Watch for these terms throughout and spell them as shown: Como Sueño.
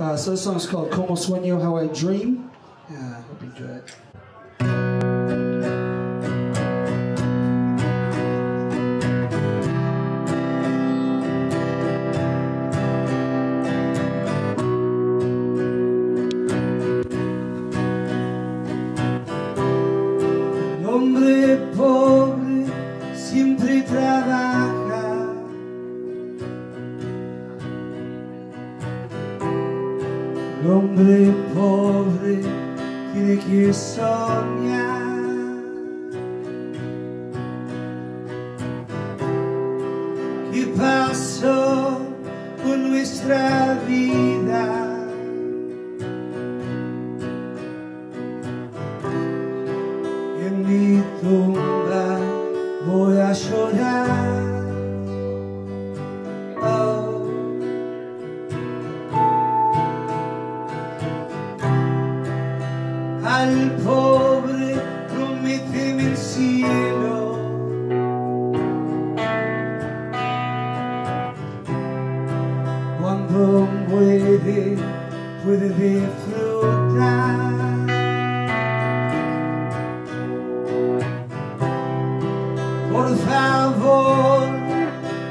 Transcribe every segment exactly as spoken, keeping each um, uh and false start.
Uh, so this song's called Como Sueño, How I Dream. I uh, hope you enjoy it. Hombre pobre siempre trabaja, el hombre pobre tiene que soñar, ¿qué pasó con nuestra vida? En mi tumba voy a llorar, oh. Al pobre prometen el cielo, cuando muere puede disfrutar. Por favor,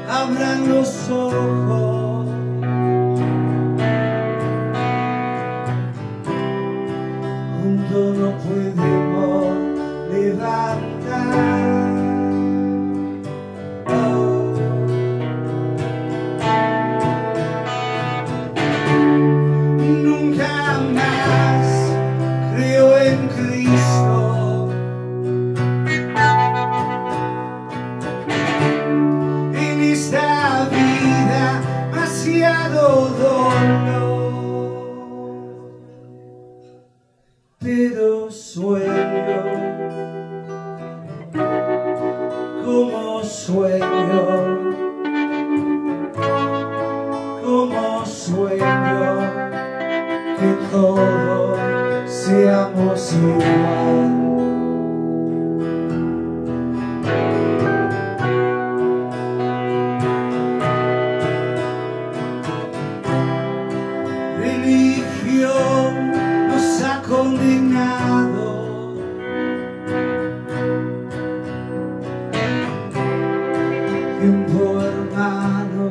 abran los ojos, juntos no podemos levantar. Oh. Nunca más creo en Cristo, pero sueño, como sueño, como sueño, que todos seamos igual. Condenado, tiempo hermano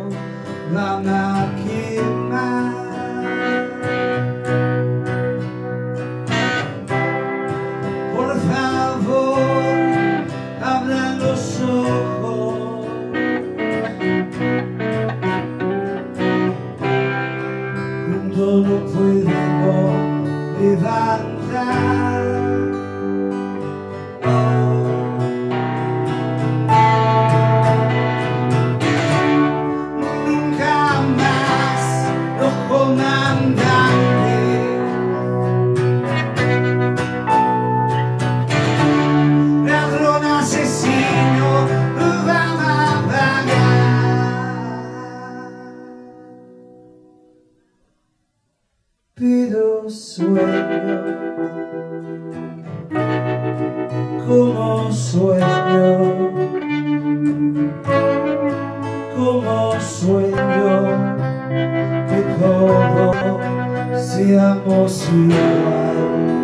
van a quemar. Por favor, abran los ojos, juntos no podemos levantar. Oh. Nunca más los comandantes, ladrón asesino, nos van a pagar. Pero sueño, como sueño, como sueño, que todos seamos igual.